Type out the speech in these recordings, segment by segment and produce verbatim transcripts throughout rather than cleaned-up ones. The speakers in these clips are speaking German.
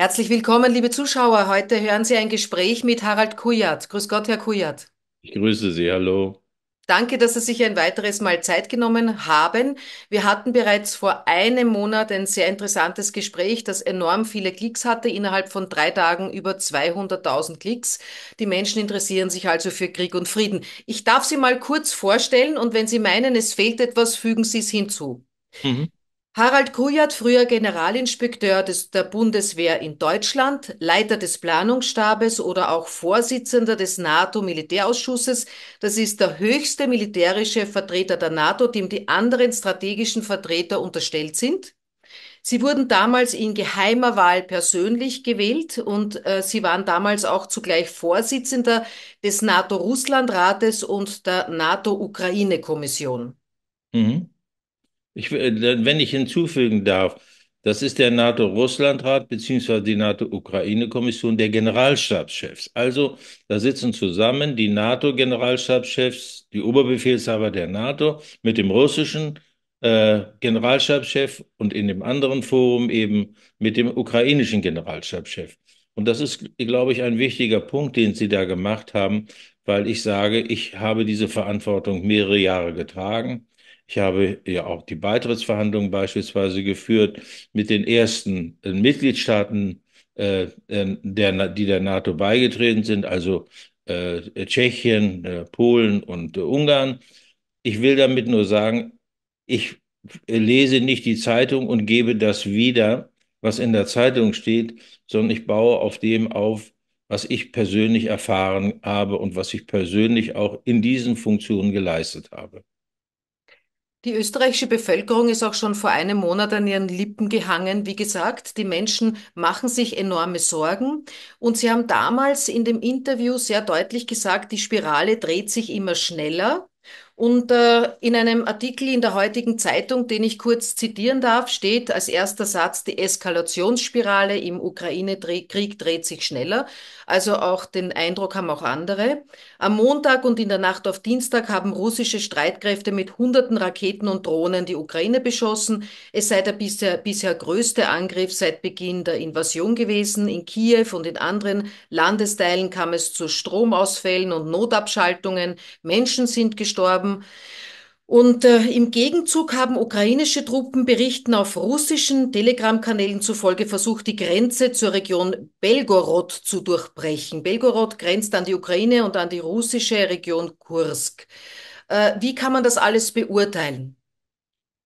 Herzlich willkommen, liebe Zuschauer. Heute hören Sie ein Gespräch mit Harald Kujat. Grüß Gott, Herr Kujat. Ich grüße Sie, hallo. Danke, dass Sie sich ein weiteres Mal Zeit genommen haben. Wir hatten bereits vor einem Monat ein sehr interessantes Gespräch, das enorm viele Klicks hatte, innerhalb von drei Tagen über zweihunderttausend Klicks. Die Menschen interessieren sich also für Krieg und Frieden. Ich darf Sie mal kurz vorstellen und wenn Sie meinen, es fehlt etwas, fügen Sie es hinzu. Mhm. Harald Kujat, früher Generalinspekteur des, der Bundeswehr in Deutschland, Leiter des Planungsstabes oder auch Vorsitzender des NATO-Militärausschusses. Das ist der höchste militärische Vertreter der NATO, dem die anderen strategischen Vertreter unterstellt sind. Sie wurden damals in geheimer Wahl persönlich gewählt und äh, Sie waren damals auch zugleich Vorsitzender des NATO-Russlandrates und der NATO-Ukraine-Kommission. Mhm. Ich, wenn ich hinzufügen darf, das ist der NATO-Russlandrat bzw. die NATO-Ukraine-Kommission der Generalstabschefs. Also da sitzen zusammen die NATO-Generalstabschefs, die Oberbefehlshaber der NATO mit dem russischen äh, Generalstabschef und in dem anderen Forum eben mit dem ukrainischen Generalstabschef. Und das ist, glaube ich, ein wichtiger Punkt, den Sie da gemacht haben, weil ich sage, ich habe diese Verantwortung mehrere Jahre getragen. Ich habe ja auch die Beitrittsverhandlungen beispielsweise geführt mit den ersten Mitgliedstaaten, äh, der, die der NATO beigetreten sind, also äh, Tschechien, äh, Polen und äh, Ungarn. Ich will damit nur sagen, ich äh, lese nicht die Zeitung und gebe das wieder, was in der Zeitung steht, sondern ich baue auf dem auf, was ich persönlich erfahren habe und was ich persönlich auch in diesen Funktionen geleistet habe. Die österreichische Bevölkerung ist auch schon vor einem Monat an ihren Lippen gehangen. Wie gesagt, die Menschen machen sich enorme Sorgen. Und sie haben damals in dem Interview sehr deutlich gesagt, die Spirale dreht sich immer schneller. Und äh, in einem Artikel in der heutigen Zeitung, den ich kurz zitieren darf, steht als erster Satz, die Eskalationsspirale im Ukraine-Krieg dreht sich schneller. Also auch den Eindruck haben auch andere. Am Montag und in der Nacht auf Dienstag haben russische Streitkräfte mit hunderten Raketen und Drohnen die Ukraine beschossen. Es sei der bisher, bisher größte Angriff seit Beginn der Invasion gewesen. In Kiew und in anderen Landesteilen kam es zu Stromausfällen und Notabschaltungen. Menschen sind gestorben. Und äh, im Gegenzug haben ukrainische Truppen Berichten auf russischen Telegram-Kanälen zufolge versucht, die Grenze zur Region Belgorod zu durchbrechen. Belgorod grenzt an die Ukraine und an die russische Region Kursk. Äh, wie kann man das alles beurteilen?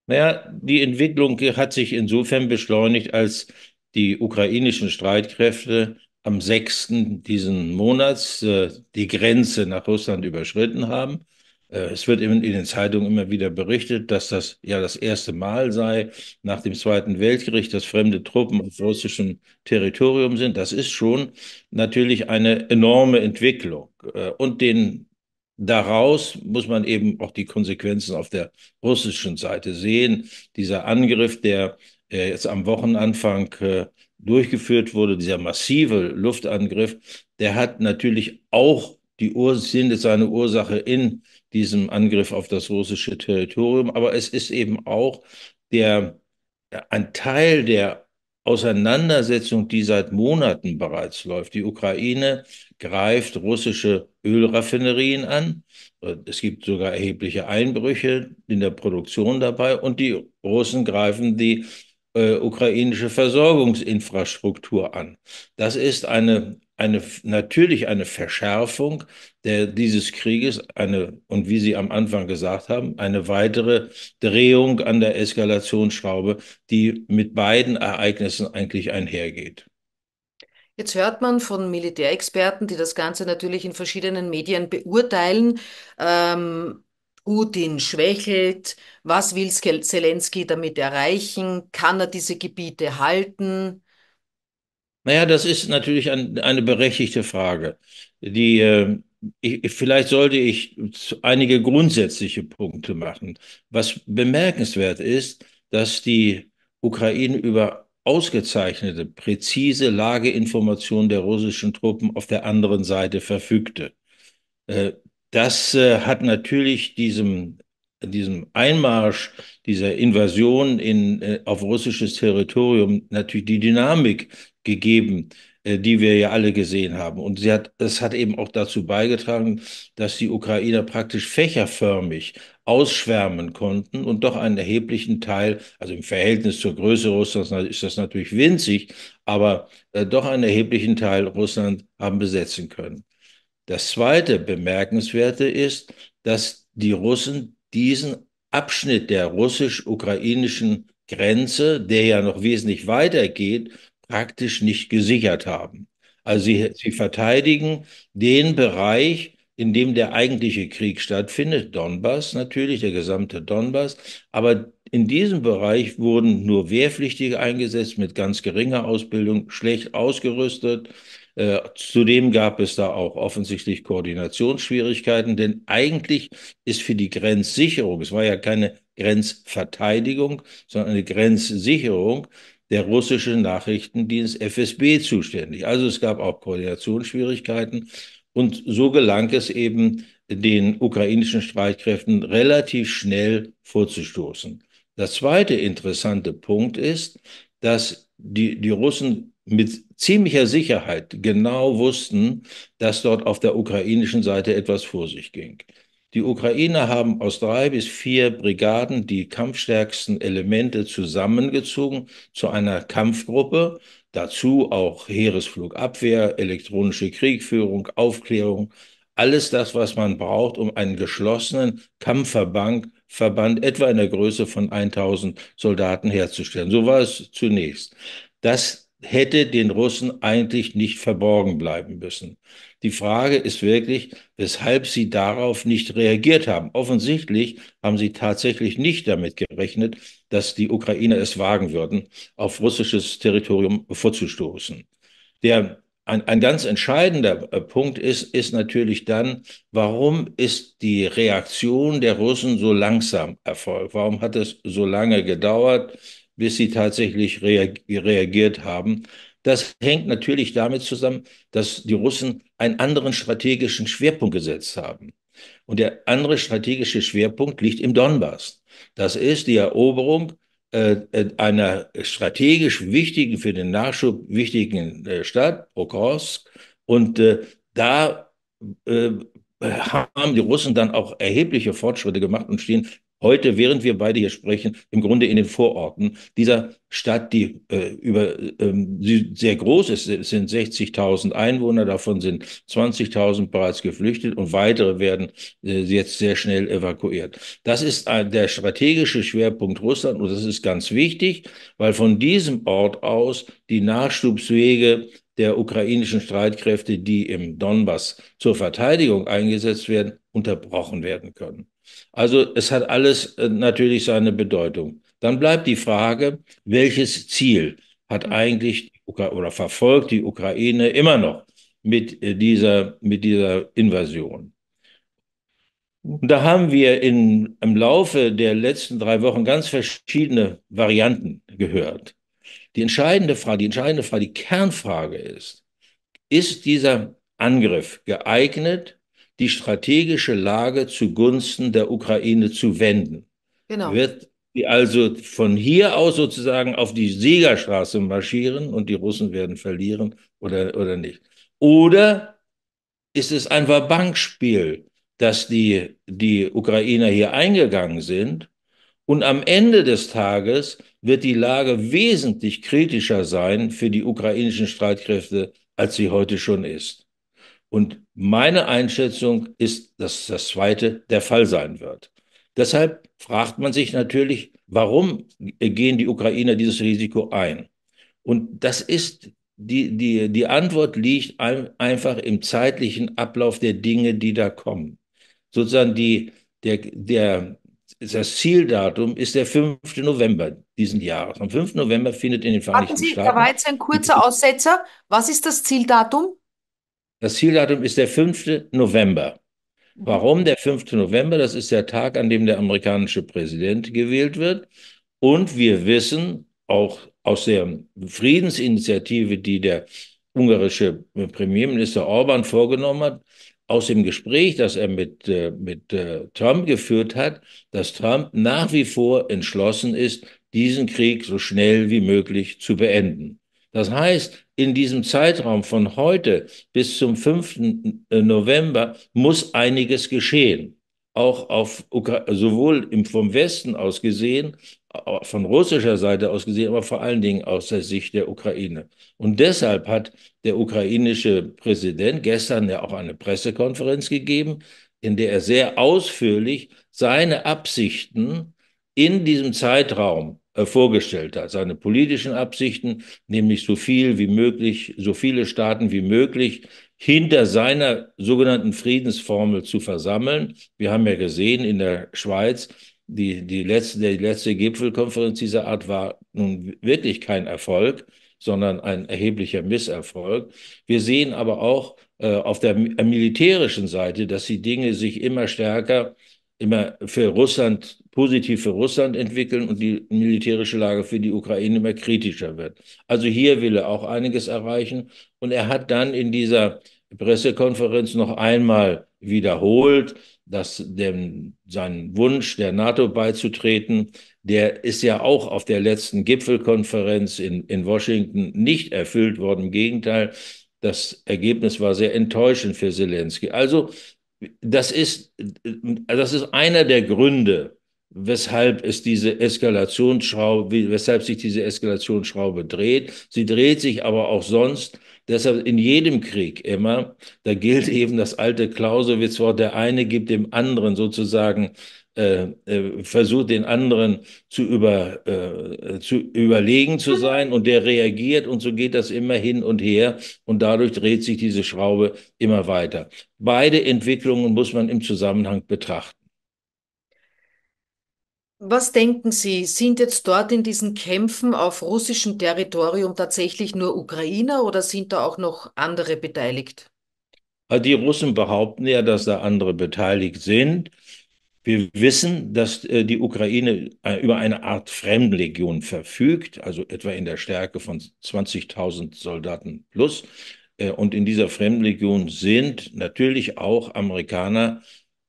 Naja, die Entwicklung hat sich insofern beschleunigt, als die ukrainischen Streitkräfte am sechsten diesen Monats äh, die Grenze nach Russland überschritten haben. Es wird in den Zeitungen immer wieder berichtet, dass das ja das erste Mal sei nach dem Zweiten Weltkrieg, dass fremde Truppen auf russischem Territorium sind. Das ist schon natürlich eine enorme Entwicklung. Und den, daraus muss man eben auch die Konsequenzen auf der russischen Seite sehen. Dieser Angriff, der jetzt am Wochenanfang durchgeführt wurde, dieser massive Luftangriff, der hat natürlich auch die Ursache, seine Ursache in diesem Angriff auf das russische Territorium. Aber es ist eben auch der, ein Teil der Auseinandersetzung, die seit Monaten bereits läuft. Die Ukraine greift russische Ölraffinerien an. Es gibt sogar erhebliche Einbrüche in der Produktion dabei. Und die Russen greifen die äh, ukrainische Versorgungsinfrastruktur an. Das ist eine Eine, natürlich eine Verschärfung der, dieses Krieges, eine, und wie Sie am Anfang gesagt haben, eine weitere Drehung an der Eskalationsschraube, die mit beiden Ereignissen eigentlich einhergeht. Jetzt hört man von Militärexperten, die das Ganze natürlich in verschiedenen Medien beurteilen, ähm, Putin schwächelt, was will Zelensky damit erreichen, kann er diese Gebiete halten? Naja, das ist natürlich ein, eine berechtigte Frage. Die, äh, ich, vielleicht sollte ich einige grundsätzliche Punkte machen. Was bemerkenswert ist, dass die Ukraine über ausgezeichnete, präzise Lageinformationen der russischen Truppen auf der anderen Seite verfügte. Äh, das äh, hat natürlich diesem diesem Einmarsch, dieser Invasion in, auf russisches Territorium natürlich die Dynamik gegeben, die wir ja alle gesehen haben. Und sie hat, es hat eben auch dazu beigetragen, dass die Ukrainer praktisch fächerförmig ausschwärmen konnten und doch einen erheblichen Teil, also im Verhältnis zur Größe Russlands ist das natürlich winzig, aber äh, doch einen erheblichen Teil Russland haben besetzen können. Das zweite Bemerkenswerte ist, dass die Russen diesen Abschnitt der russisch-ukrainischen Grenze, der ja noch wesentlich weiter geht, praktisch nicht gesichert haben. Also sie, sie verteidigen den Bereich, in dem der eigentliche Krieg stattfindet, Donbass natürlich, der gesamte Donbass, aber in diesem Bereich wurden nur Wehrpflichtige eingesetzt mit ganz geringer Ausbildung, schlecht ausgerüstet. Äh, zudem gab es da auch offensichtlich Koordinationsschwierigkeiten, denn eigentlich ist für die Grenzsicherung, es war ja keine Grenzverteidigung, sondern eine Grenzsicherung, der russische Nachrichtendienst F S B zuständig. Also es gab auch Koordinationsschwierigkeiten und so gelang es eben den ukrainischen Streitkräften relativ schnell vorzustoßen. Der zweite interessante Punkt ist, dass die, die Russen mit ziemlicher Sicherheit genau wussten, dass dort auf der ukrainischen Seite etwas vor sich ging. Die Ukrainer haben aus drei bis vier Brigaden die kampfstärksten Elemente zusammengezogen zu einer Kampfgruppe, dazu auch Heeresflugabwehr, elektronische Kriegführung, Aufklärung, alles das, was man braucht, um einen geschlossenen Kampfverband Verband, etwa in der Größe von tausend Soldaten herzustellen. So war es zunächst. Das hätte den Russen eigentlich nicht verborgen bleiben müssen. Die Frage ist wirklich, weshalb sie darauf nicht reagiert haben. Offensichtlich haben sie tatsächlich nicht damit gerechnet, dass die Ukrainer es wagen würden, auf russisches Territorium vorzustoßen. Der, ein, ein ganz entscheidender Punkt ist, ist natürlich dann, warum ist die Reaktion der Russen so langsam erfolgt? Warum hat es so lange gedauert, bis sie tatsächlich reagiert haben? Das hängt natürlich damit zusammen, dass die Russen einen anderen strategischen Schwerpunkt gesetzt haben. Und der andere strategische Schwerpunkt liegt im Donbass. Das ist die Eroberung äh, einer strategisch wichtigen, für den Nachschub wichtigen äh, Stadt, Pokrovsk. Und äh, da äh, haben die Russen dann auch erhebliche Fortschritte gemacht und stehen heute, während wir beide hier sprechen, im Grunde in den Vororten dieser Stadt, die äh, über äh, sehr groß ist. Es sind sechzigtausend Einwohner, davon sind zwanzigtausend bereits geflüchtet und weitere werden äh, jetzt sehr schnell evakuiert. Das ist äh, der strategische Schwerpunkt Russland und das ist ganz wichtig, weil von diesem Ort aus die Nachschubswege der ukrainischen Streitkräfte, die im Donbass zur Verteidigung eingesetzt werden, unterbrochen werden können. Also es hat alles äh, natürlich seine Bedeutung. Dann bleibt die Frage, welches Ziel hat eigentlich oder verfolgt die Ukraine immer noch mit äh, dieser, mit dieser Invasion? Und da haben wir in, im Laufe der letzten drei Wochen ganz verschiedene Varianten gehört. Die entscheidende Frage, die entscheidende Frage, die Kernfrage ist, ist dieser Angriff geeignet, die strategische Lage zugunsten der Ukraine zu wenden? Genau. Wird sie also von hier aus sozusagen auf die Siegerstraße marschieren und die Russen werden verlieren oder, oder nicht? Oder ist es ein Verbankspiel, dass die, die Ukrainer hier eingegangen sind? Und am Ende des Tages wird die Lage wesentlich kritischer sein für die ukrainischen Streitkräfte, als sie heute schon ist. Und meine Einschätzung ist, dass das zweite der Fall sein wird. Deshalb fragt man sich natürlich, warum gehen die Ukrainer dieses Risiko ein? Und das ist, die, die, die Antwort liegt ein, einfach im zeitlichen Ablauf der Dinge, die da kommen. Sozusagen die, der, der, das Zieldatum ist der fünfte November diesen Jahres. Am fünften November findet in den Vereinigten Staaten... Warten Sie, da war jetzt ein kurzer Aussetzer. Was ist das Zieldatum? Das Zieldatum ist der fünfte November. Warum der fünfte November? Das ist der Tag, an dem der amerikanische Präsident gewählt wird. Und wir wissen auch aus der Friedensinitiative, die der ungarische Premierminister Orbán vorgenommen hat, aus dem Gespräch, das er mit, äh, mit äh, Trump geführt hat, dass Trump nach wie vor entschlossen ist, diesen Krieg so schnell wie möglich zu beenden. Das heißt, in diesem Zeitraum von heute bis zum fünften November muss einiges geschehen. Auch auf Ukra- sowohl im, vom Westen aus gesehen, von russischer Seite aus gesehen, aber vor allen Dingen aus der Sicht der Ukraine. Und deshalb hat der ukrainische Präsident gestern ja auch eine Pressekonferenz gegeben, in der er sehr ausführlich seine Absichten in diesem Zeitraum äh, vorgestellt hat, seine politischen Absichten, nämlich so viel wie möglich, so viele Staaten wie möglich hinter seiner sogenannten Friedensformel zu versammeln. Wir haben ja gesehen in der Schweiz, Die, die letzte, die letzte Gipfelkonferenz dieser Art war nun wirklich kein Erfolg, sondern ein erheblicher Misserfolg. Wir sehen aber auch äh, auf der militärischen Seite, dass die Dinge sich immer stärker, immer für Russland, positiv für Russland entwickeln und die militärische Lage für die Ukraine immer kritischer wird. Also hier will er auch einiges erreichen. Und er hat dann in dieser Pressekonferenz noch einmal wiederholt, dass dem, sein Wunsch, der NATO beizutreten, der ist ja auch auf der letzten Gipfelkonferenz in, in Washington nicht erfüllt worden. Im Gegenteil, das Ergebnis war sehr enttäuschend für Zelensky. Also das ist, das ist einer der Gründe, weshalb es diese Eskalationsschraube, weshalb sich diese Eskalationsschraube dreht. Sie dreht sich aber auch sonst. Deshalb in jedem Krieg immer, da gilt eben das alte Clausewitzwort, der eine gibt dem anderen sozusagen, äh, äh, versucht den anderen zu, über, äh, zu überlegen zu sein und der reagiert und so geht das immer hin und her und dadurch dreht sich diese Schraube immer weiter. Beide Entwicklungen muss man im Zusammenhang betrachten. Was denken Sie, sind jetzt dort in diesen Kämpfen auf russischem Territorium tatsächlich nur Ukrainer oder sind da auch noch andere beteiligt? Die Russen behaupten ja, dass da andere beteiligt sind. Wir wissen, dass die Ukraine über eine Art Fremdenlegion verfügt, also etwa in der Stärke von zwanzigtausend Soldaten plus. Und in dieser Fremdenlegion sind natürlich auch Amerikaner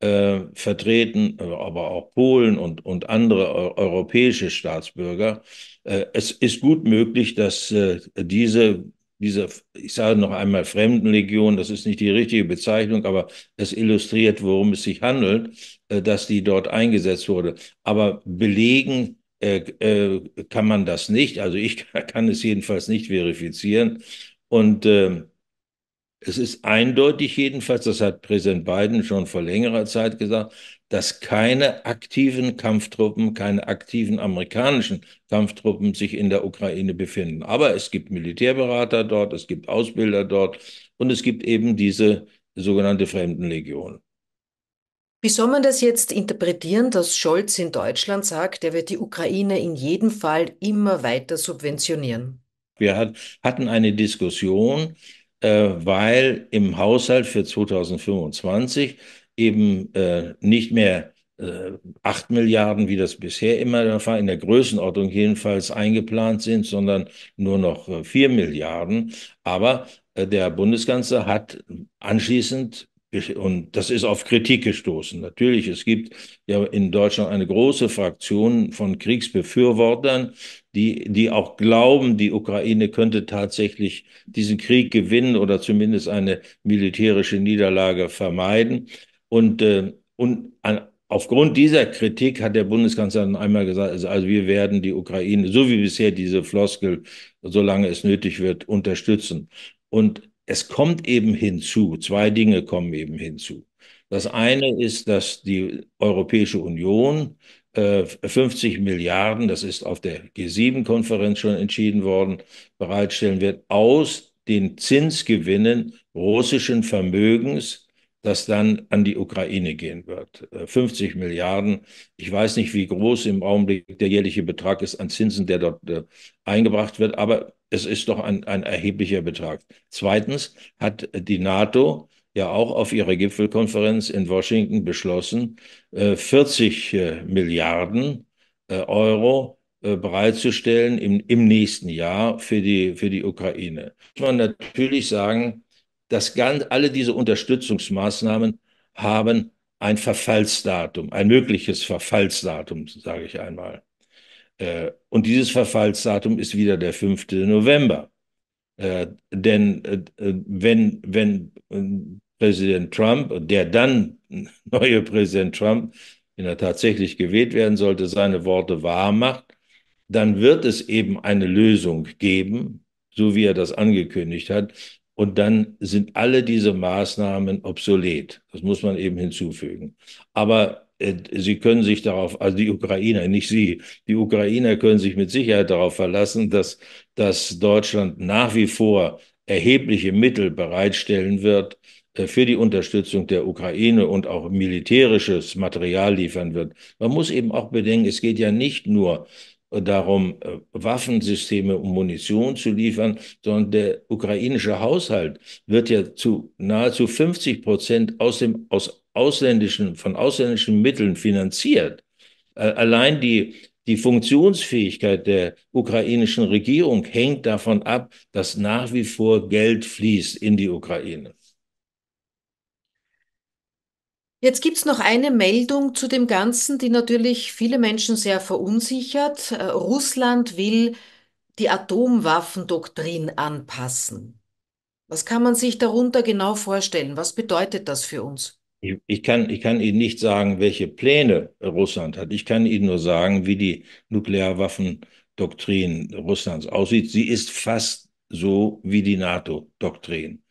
Äh, vertreten, aber auch Polen und, und andere eu- europäische Staatsbürger. Äh, es ist gut möglich, dass äh, diese, diese, ich sage noch einmal Fremdenlegion, das ist nicht die richtige Bezeichnung, aber es illustriert, worum es sich handelt, äh, dass die dort eingesetzt wurde. Aber belegen äh, äh, kann man das nicht. Also ich kann es jedenfalls nicht verifizieren. Und äh, Es ist eindeutig jedenfalls, das hat Präsident Biden schon vor längerer Zeit gesagt, dass keine aktiven Kampftruppen, keine aktiven amerikanischen Kampftruppen sich in der Ukraine befinden. Aber es gibt Militärberater dort, es gibt Ausbilder dort und es gibt eben diese sogenannte Fremdenlegion. Wie soll man das jetzt interpretieren, dass Scholz in Deutschland sagt, er wird die Ukraine in jedem Fall immer weiter subventionieren? Wir hat, hatten eine Diskussion, weil im Haushalt für zweitausendfünfundzwanzig eben äh, nicht mehr äh, acht Milliarden, wie das bisher immer der Fall, in der Größenordnung jedenfalls eingeplant sind, sondern nur noch äh, vier Milliarden. Aber äh, der Bundeskanzler hat anschließend, und das ist auf Kritik gestoßen, natürlich, es gibt ja in Deutschland eine große Fraktion von Kriegsbefürwortern, Die, die auch glauben, die Ukraine könnte tatsächlich diesen Krieg gewinnen oder zumindest eine militärische Niederlage vermeiden. Und, äh, und an, aufgrund dieser Kritik hat der Bundeskanzler dann einmal gesagt, also wir werden die Ukraine, so wie bisher diese Floskel, solange es nötig wird, unterstützen. Und es kommt eben hinzu, zwei Dinge kommen eben hinzu. Das eine ist, dass die Europäische Union fünfzig Milliarden, das ist auf der G sieben Konferenz schon entschieden worden, bereitstellen wird, aus den Zinsgewinnen russischen Vermögens, das dann an die Ukraine gehen wird. fünfzig Milliarden, ich weiß nicht, wie groß im Augenblick der jährliche Betrag ist an Zinsen, der dort äh, eingebracht wird, aber es ist doch ein, ein erheblicher Betrag. Zweitens hat die NATO ja auch auf ihrer Gipfelkonferenz in Washington beschlossen, vierzig Milliarden Euro bereitzustellen im, im nächsten Jahr für die, für die Ukraine. Muss man natürlich sagen, das Ganze, alle diese Unterstützungsmaßnahmen haben ein Verfallsdatum, ein mögliches Verfallsdatum, sage ich einmal. Und dieses Verfallsdatum ist wieder der fünfte November. Äh, denn äh, wenn, wenn Präsident Trump, der dann neue Präsident Trump, wenn er tatsächlich gewählt werden sollte, seine Worte wahr macht, dann wird es eben eine Lösung geben, so wie er das angekündigt hat. Und dann sind alle diese Maßnahmen obsolet. Das muss man eben hinzufügen. Aber äh, sie können sich darauf, also die Ukrainer, nicht sie, die Ukrainer können sich mit Sicherheit darauf verlassen, dass, dass Deutschland nach wie vor erhebliche Mittel bereitstellen wird äh, für die Unterstützung der Ukraine und auch militärisches Material liefern wird. Man muss eben auch bedenken, es geht ja nicht nur darum, Waffensysteme und Munition zu liefern, sondern der ukrainische Haushalt wird ja zu nahezu fünfzig Prozent aus dem, aus ausländischen, von ausländischen Mitteln finanziert. Allein die, die Funktionsfähigkeit der ukrainischen Regierung hängt davon ab, dass nach wie vor Geld fließt in die Ukraine. Jetzt gibt es noch eine Meldung zu dem Ganzen, die natürlich viele Menschen sehr verunsichert. Russland will die Atomwaffendoktrin anpassen. Was kann man sich darunter genau vorstellen? Was bedeutet das für uns? Ich, ich kann, ich kann Ihnen nicht sagen, welche Pläne Russland hat. Ich kann Ihnen nur sagen, wie die Nuklearwaffendoktrin Russlands aussieht. Sie ist fast so wie die NATO-Doktrin.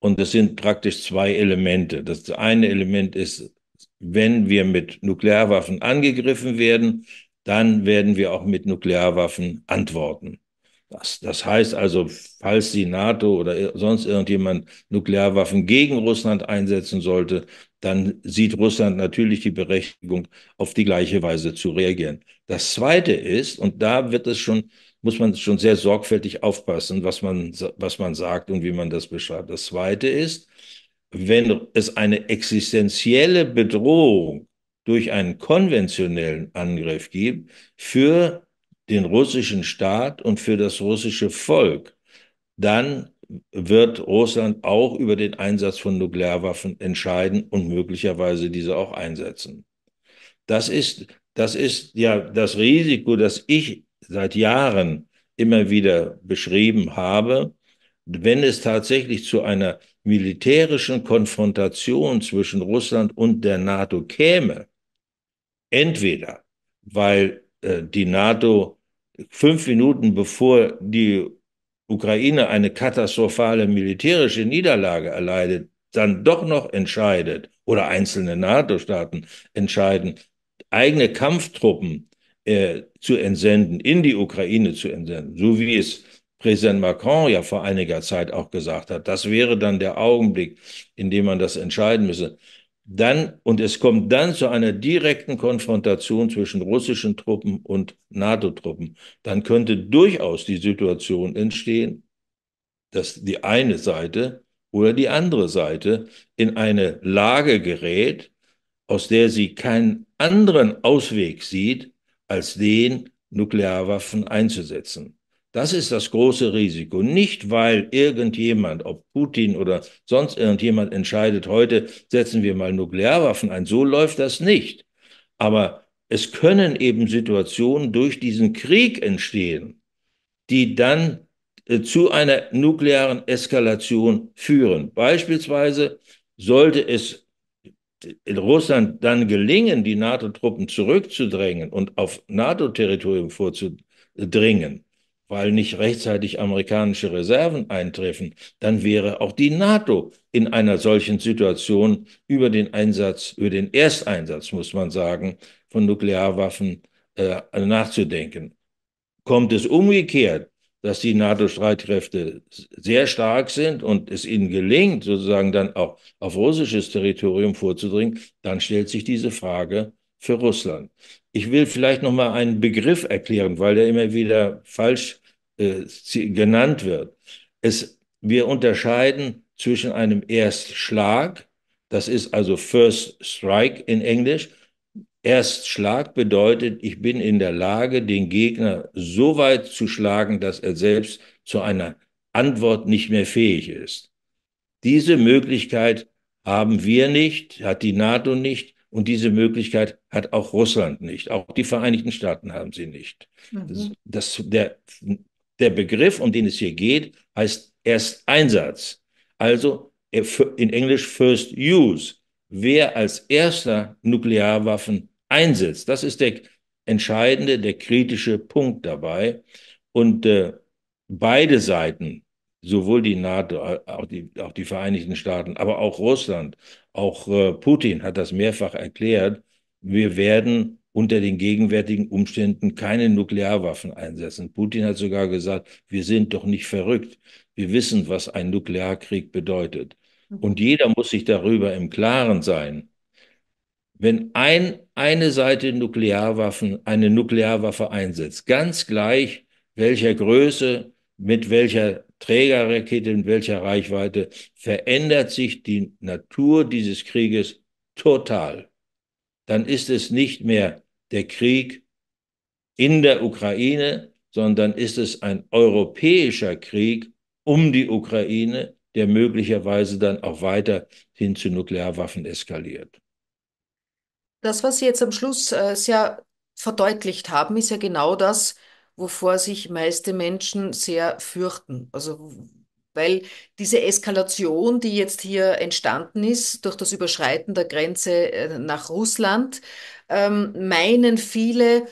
Und das sind praktisch zwei Elemente. Das eine Element ist, wenn wir mit Nuklearwaffen angegriffen werden, dann werden wir auch mit Nuklearwaffen antworten. Das, das heißt also, falls die NATO oder sonst irgendjemand Nuklearwaffen gegen Russland einsetzen sollte, dann sieht Russland natürlich die Berechtigung, auf die gleiche Weise zu reagieren. Das zweite ist, und da wird es schon muss man schon sehr sorgfältig aufpassen, was man, was man sagt und wie man das beschreibt. Das Zweite ist, wenn es eine existenzielle Bedrohung durch einen konventionellen Angriff gibt, für den russischen Staat und für das russische Volk, dann wird Russland auch über den Einsatz von Nuklearwaffen entscheiden und möglicherweise diese auch einsetzen. Das ist, das ist ja das Risiko, das ich seit Jahren immer wieder beschrieben habe, wenn es tatsächlich zu einer militärischen Konfrontation zwischen Russland und der NATO käme, entweder weil äh, die NATO fünf Minuten bevor die Ukraine eine katastrophale militärische Niederlage erleidet, dann doch noch entscheidet oder einzelne NATO-Staaten entscheiden, eigene Kampftruppen Äh, zu entsenden, in die Ukraine zu entsenden, so wie es Präsident Macron ja vor einiger Zeit auch gesagt hat. Das wäre dann der Augenblick, in dem man das entscheiden müsse. Dann, und es kommt dann zu einer direkten Konfrontation zwischen russischen Truppen und NATO-Truppen. Dann könnte durchaus die Situation entstehen, dass die eine Seite oder die andere Seite in eine Lage gerät, aus der sie keinen anderen Ausweg sieht, als den, Nuklearwaffen einzusetzen. Das ist das große Risiko. Nicht, weil irgendjemand, ob Putin oder sonst irgendjemand entscheidet, heute setzen wir mal Nuklearwaffen ein. So läuft das nicht. Aber es können eben Situationen durch diesen Krieg entstehen, die dann äh, zu einer nuklearen Eskalation führen. Beispielsweise sollte es in Russland dann gelingen, die NATO-Truppen zurückzudrängen und auf NATO-Territorium vorzudringen, weil nicht rechtzeitig amerikanische Reserven eintreffen, dann wäre auch die NATO in einer solchen Situation über den Einsatz, über den Ersteinsatz, muss man sagen, von Nuklearwaffen äh, nachzudenken. Kommt es umgekehrt, dass die NATO-Streitkräfte sehr stark sind und es ihnen gelingt, sozusagen dann auch auf russisches Territorium vorzudringen, dann stellt sich diese Frage für Russland. Ich will vielleicht noch mal einen Begriff erklären, weil der immer wieder falsch äh, genannt wird. Es, wir unterscheiden zwischen einem Erstschlag, das ist also First Strike in Englisch. Erstschlag bedeutet, ich bin in der Lage, den Gegner so weit zu schlagen, dass er selbst zu einer Antwort nicht mehr fähig ist. Diese Möglichkeit haben wir nicht, hat die NATO nicht und diese Möglichkeit hat auch Russland nicht. Auch die Vereinigten Staaten haben sie nicht. Mhm. Das, der, der Begriff, um den es hier geht, heißt erst Einsatz. Also in Englisch First Use. Wer als erster Nuklearwaffen einsetzt, das ist der entscheidende, der kritische Punkt dabei. Und äh, beide Seiten, sowohl die NATO, auch die, auch die Vereinigten Staaten, aber auch Russland, auch äh, Putin hat das mehrfach erklärt, wir werden unter den gegenwärtigen Umständen keine Nuklearwaffen einsetzen. Putin hat sogar gesagt, wir sind doch nicht verrückt. Wir wissen, was ein Nuklearkrieg bedeutet. Und jeder muss sich darüber im Klaren sein. Wenn ein, eine Seite Nuklearwaffen, eine Nuklearwaffe einsetzt, ganz gleich welcher Größe, mit welcher Trägerrakete, mit welcher Reichweite, verändert sich die Natur dieses Krieges total. Dann ist es nicht mehr der Krieg in der Ukraine, sondern ist es ein europäischer Krieg um die Ukraine, der möglicherweise dann auch weiter hin zu Nuklearwaffen eskaliert. Das, was Sie jetzt am Schluss äh, sehr verdeutlicht haben, ist ja genau das, wovor sich meiste Menschen sehr fürchten. Also, weil diese Eskalation, die jetzt hier entstanden ist durch das Überschreiten der Grenze äh, nach Russland, ähm, meinen viele,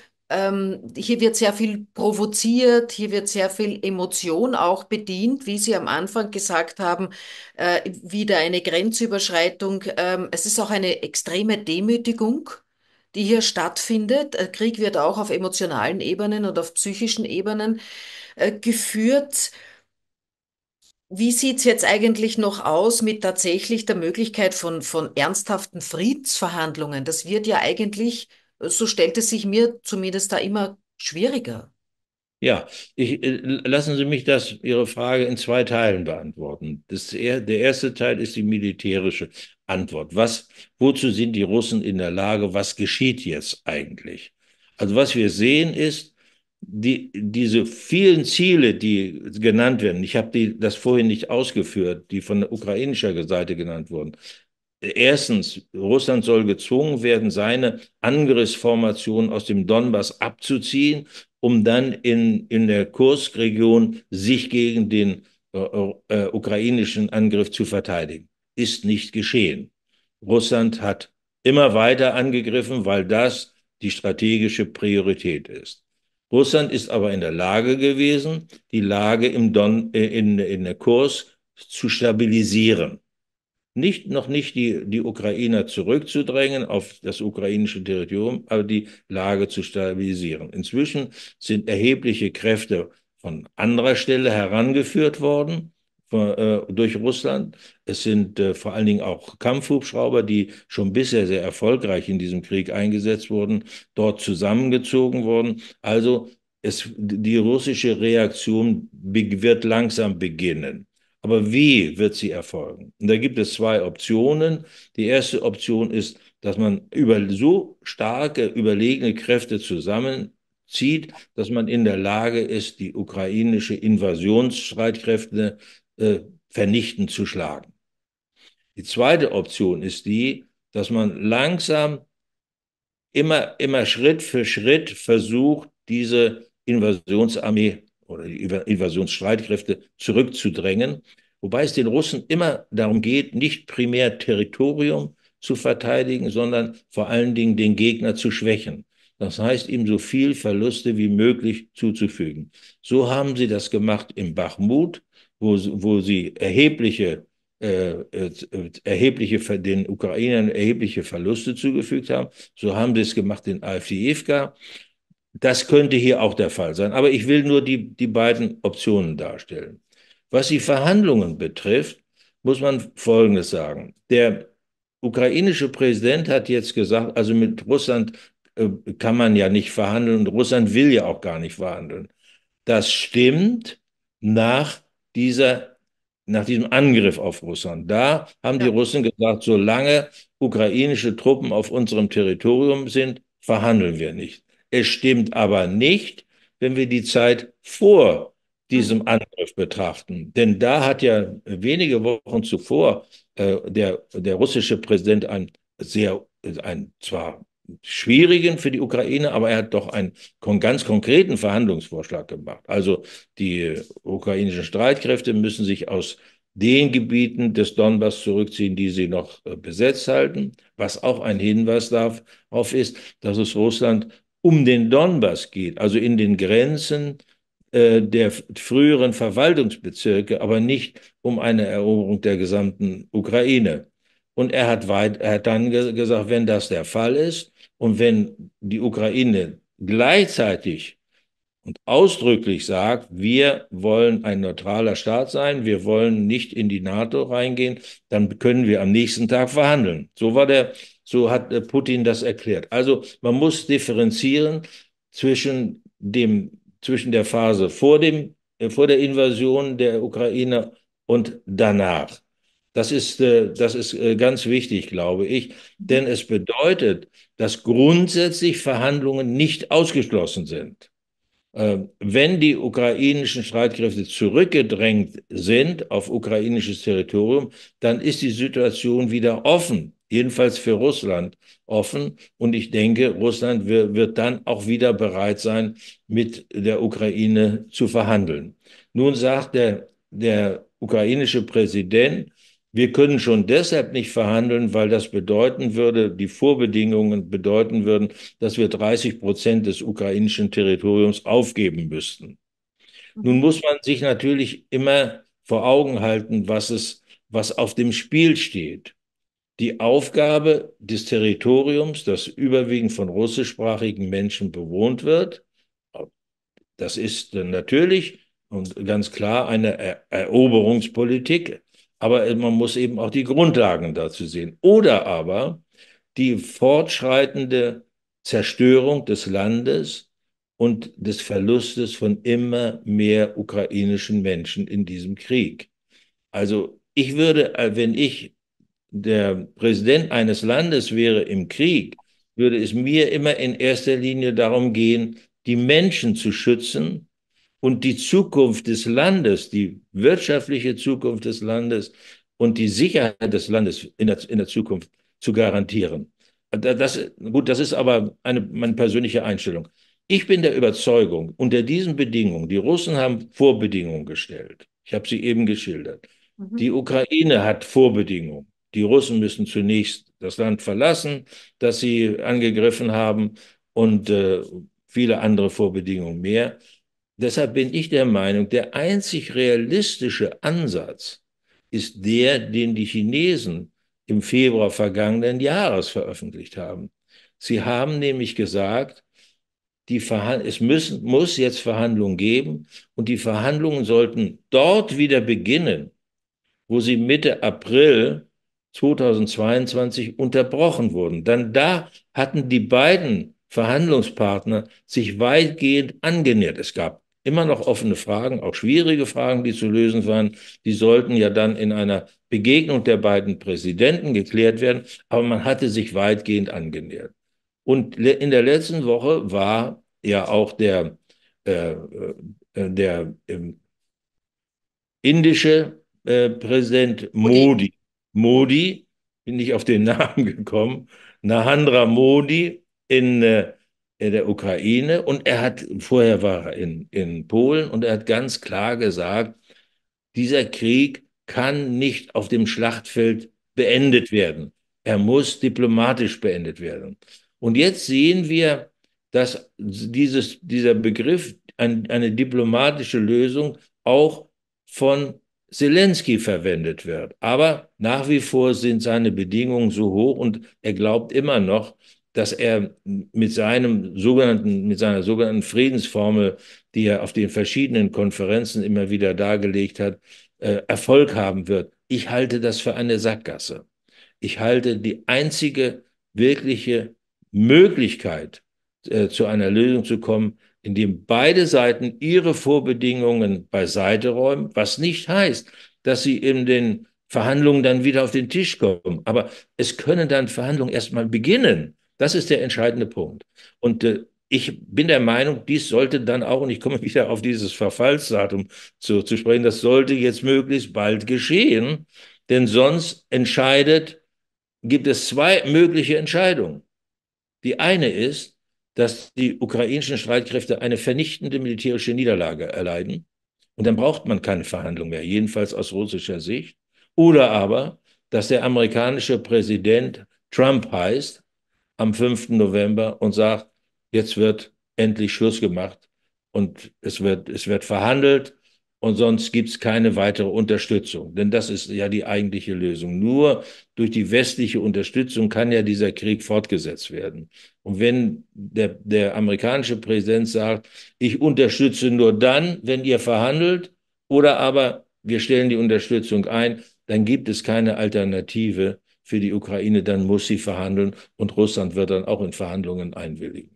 hier wird sehr viel provoziert, hier wird sehr viel Emotion auch bedient, wie Sie am Anfang gesagt haben, äh, wieder eine Grenzüberschreitung. Ähm, es ist auch eine extreme Demütigung, die hier stattfindet. Äh, Krieg wird auch auf emotionalen Ebenen und auf psychischen Ebenen äh, geführt. Wie sieht es jetzt eigentlich noch aus mit tatsächlich der Möglichkeit von, von ernsthaften Friedensverhandlungen? Das wird ja eigentlich... So stellt es sich mir zumindest da immer schwieriger. Ja, ich, lassen Sie mich das, Ihre Frage, in zwei Teilen beantworten. Das, der erste Teil ist die militärische Antwort. Was, wozu sind die Russen in der Lage? Was geschieht jetzt eigentlich? Also was wir sehen ist, die, diese vielen Ziele, die genannt werden, ich habe das vorhin nicht ausgeführt, die von ukrainischer Seite genannt wurden. Erstens, Russland soll gezwungen werden, seine Angriffsformation aus dem Donbass abzuziehen, um dann in, in der Kursk-Region sich gegen den äh, ukrainischen Angriff zu verteidigen. Ist nicht geschehen. Russland hat immer weiter angegriffen, weil das die strategische Priorität ist. Russland ist aber in der Lage gewesen, die Lage im Don, äh, in, in der Kursk zu stabilisieren. Nicht, noch nicht die, die Ukrainer zurückzudrängen auf das ukrainische Territorium, aber die Lage zu stabilisieren. Inzwischen sind erhebliche Kräfte von anderer Stelle herangeführt worden von, äh, durch Russland. Es sind äh, vor allen Dingen auch Kampfhubschrauber, die schon bisher sehr erfolgreich in diesem Krieg eingesetzt wurden, dort zusammengezogen worden. Also es, die russische Reaktion wird langsam beginnen. Aber wie wird sie erfolgen? Und da gibt es zwei Optionen. Die erste Option ist, dass man über so starke, überlegene Kräfte zusammenzieht, dass man in der Lage ist, die ukrainische Invasionsstreitkräfte äh, vernichtend zu schlagen. Die zweite Option ist die, dass man langsam immer, immer Schritt für Schritt versucht, diese Invasionsarmee zu vernichten oder die Invasionsstreitkräfte zurückzudrängen, wobei es den Russen immer darum geht, nicht primär Territorium zu verteidigen, sondern vor allen Dingen den Gegner zu schwächen. Das heißt, ihm so viel Verluste wie möglich zuzufügen. So haben sie das gemacht im Bachmut, wo, wo sie erhebliche, äh, erhebliche, den Ukrainern erhebliche Verluste zugefügt haben. So haben sie es gemacht in Avdiivka. Das könnte hier auch der Fall sein, aber ich will nur die, die beiden Optionen darstellen. Was die Verhandlungen betrifft, muss man Folgendes sagen. Der ukrainische Präsident hat jetzt gesagt, also mit Russland äh, kann man ja nicht verhandeln und Russland will ja auch gar nicht verhandeln. Das stimmt nach dieser, nach diesem Angriff auf Russland. Da haben die Russen gesagt, solange ukrainische Truppen auf unserem Territorium sind, verhandeln wir nicht. Es stimmt aber nicht, wenn wir die Zeit vor diesem Angriff betrachten. Denn da hat ja wenige Wochen zuvor äh, der, der russische Präsident einen sehr, einen zwar schwierigen für die Ukraine, aber er hat doch einen kon- ganz konkreten Verhandlungsvorschlag gemacht. Also die ukrainischen Streitkräfte müssen sich aus den Gebieten des Donbass zurückziehen, die sie noch äh, besetzt halten, was auch ein Hinweis darauf ist, dass es Russland um den Donbass geht, also in den Grenzen äh, der früheren Verwaltungsbezirke, aber nicht um eine Eroberung der gesamten Ukraine. Und er hat, weit, er hat dann ge- gesagt, wenn das der Fall ist und wenn die Ukraine gleichzeitig und ausdrücklich sagt, wir wollen ein neutraler Staat sein, wir wollen nicht in die NATO reingehen, dann können wir am nächsten Tag verhandeln. So war der, so hat Putin das erklärt. Also man muss differenzieren zwischen dem, zwischen der Phase vor dem, vor der Invasion der Ukraine und danach. Das ist, das ist ganz wichtig, glaube ich, denn es bedeutet, dass grundsätzlich Verhandlungen nicht ausgeschlossen sind. Wenn die ukrainischen Streitkräfte zurückgedrängt sind auf ukrainisches Territorium, dann ist die Situation wieder offen, jedenfalls für Russland offen. Und ich denke, Russland wird dann auch wieder bereit sein, mit der Ukraine zu verhandeln. Nun sagt der, der ukrainische Präsident, wir können schon deshalb nicht verhandeln, weil das bedeuten würde, die Vorbedingungen bedeuten würden, dass wir dreißig Prozent des ukrainischen Territoriums aufgeben müssten. Nun muss man sich natürlich immer vor Augen halten, was es, was auf dem Spiel steht. Die Aufgabe des Territoriums, das überwiegend von russischsprachigen Menschen bewohnt wird, das ist natürlich und ganz klar eine er- Eroberungspolitik. Aber man muss eben auch die Grundlagen dazu sehen. Oder aber die fortschreitende Zerstörung des Landes und des Verlustes von immer mehr ukrainischen Menschen in diesem Krieg. Also ich würde, wenn ich der Präsident eines Landes wäre im Krieg, würde es mir immer in erster Linie darum gehen, die Menschen zu schützen, und die Zukunft des Landes, die wirtschaftliche Zukunft des Landes und die Sicherheit des Landes in der, in der Zukunft zu garantieren. Das, gut, das ist aber eine, meine persönliche Einstellung. Ich bin der Überzeugung, unter diesen Bedingungen, die Russen haben Vorbedingungen gestellt. Ich habe sie eben geschildert. Mhm. Die Ukraine hat Vorbedingungen. Die Russen müssen zunächst das Land verlassen, das sie angegriffen haben, und äh, viele andere Vorbedingungen mehr. Deshalb bin ich der Meinung, der einzig realistische Ansatz ist der, den die Chinesen im Februar vergangenen Jahres veröffentlicht haben. Sie haben nämlich gesagt, die Verhand- es müssen, muss jetzt Verhandlungen geben und die Verhandlungen sollten dort wieder beginnen, wo sie Mitte April zweitausendzweiundzwanzig unterbrochen wurden. Dann da hatten die beiden Verhandlungspartner sich weitgehend angenähert. Es gab immer noch offene Fragen, auch schwierige Fragen, die zu lösen waren. Die sollten ja dann in einer Begegnung der beiden Präsidenten geklärt werden. Aber man hatte sich weitgehend angenähert. Und in der letzten Woche war ja auch der, äh, der äh, indische äh, Präsident Modi. Modi, bin ich auf den Namen gekommen, Narendra Modi in äh, in der Ukraine, und er hat, vorher war er in, in Polen, und er hat ganz klar gesagt, dieser Krieg kann nicht auf dem Schlachtfeld beendet werden. Er muss diplomatisch beendet werden. Und jetzt sehen wir, dass dieses, dieser Begriff, ein, eine diplomatische Lösung, auch von Zelensky verwendet wird. Aber nach wie vor sind seine Bedingungen so hoch, und er glaubt immer noch, dass er mit seinem sogenannten, mit seiner sogenannten Friedensformel, die er auf den verschiedenen Konferenzen immer wieder dargelegt hat, äh, Erfolg haben wird. Ich halte das für eine Sackgasse. Ich halte die einzige wirkliche Möglichkeit, äh, zu einer Lösung zu kommen, indem beide Seiten ihre Vorbedingungen beiseite räumen, was nicht heißt, dass sie in den Verhandlungen dann wieder auf den Tisch kommen. Aber es können dann Verhandlungen erstmal beginnen. Das ist der entscheidende Punkt. Und äh, ich bin der Meinung, dies sollte dann auch, und ich komme wieder auf dieses Verfallsdatum zu, zu sprechen, das sollte jetzt möglichst bald geschehen, denn sonst entscheidet, gibt es zwei mögliche Entscheidungen. Die eine ist, dass die ukrainischen Streitkräfte eine vernichtende militärische Niederlage erleiden. Und dann braucht man keine Verhandlung mehr, jedenfalls aus russischer Sicht. Oder aber, dass der amerikanische Präsident Trump heißt am fünften November und sagt, jetzt wird endlich Schluss gemacht und es wird, es wird verhandelt und sonst gibt es keine weitere Unterstützung. Denn das ist ja die eigentliche Lösung. Nur durch die westliche Unterstützung kann ja dieser Krieg fortgesetzt werden. Und wenn der, der amerikanische Präsident sagt, ich unterstütze nur dann, wenn ihr verhandelt, oder aber wir stellen die Unterstützung ein, dann gibt es keine Alternative für die Ukraine, dann muss sie verhandeln und Russland wird dann auch in Verhandlungen einwilligen.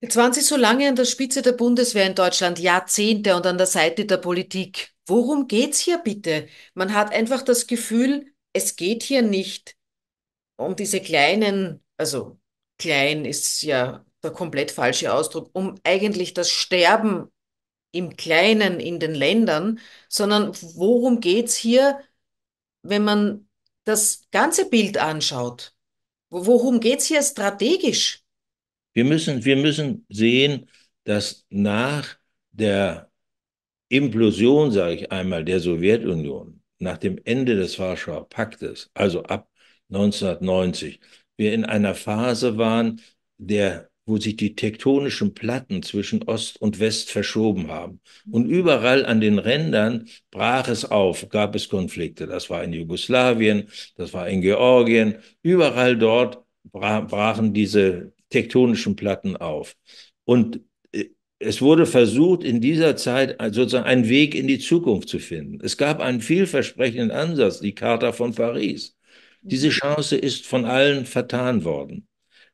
Jetzt waren Sie so lange an der Spitze der Bundeswehr in Deutschland, Jahrzehnte, und an der Seite der Politik. Worum geht's hier bitte? Man hat einfach das Gefühl, es geht hier nicht um diese kleinen, also klein ist ja der komplett falsche Ausdruck, um eigentlich das Sterben im Kleinen in den Ländern, sondern worum geht's hier, wenn man das ganze Bild anschaut? Worum geht's hier strategisch? Wir müssen, wir müssen sehen, dass nach der Implosion, sage ich einmal, der Sowjetunion, nach dem Ende des Warschauer Paktes, also ab neunzehnhundertneunzig, wir in einer Phase waren, der, wo sich die tektonischen Platten zwischen Ost und West verschoben haben. Und überall an den Rändern brach es auf, gab es Konflikte. Das war in Jugoslawien, das war in Georgien. Überall dort brachen diese tektonischen Platten auf. Und es wurde versucht, in dieser Zeit sozusagen einen Weg in die Zukunft zu finden. Es gab einen vielversprechenden Ansatz, die Charta von Paris. Diese Chance ist von allen vertan worden.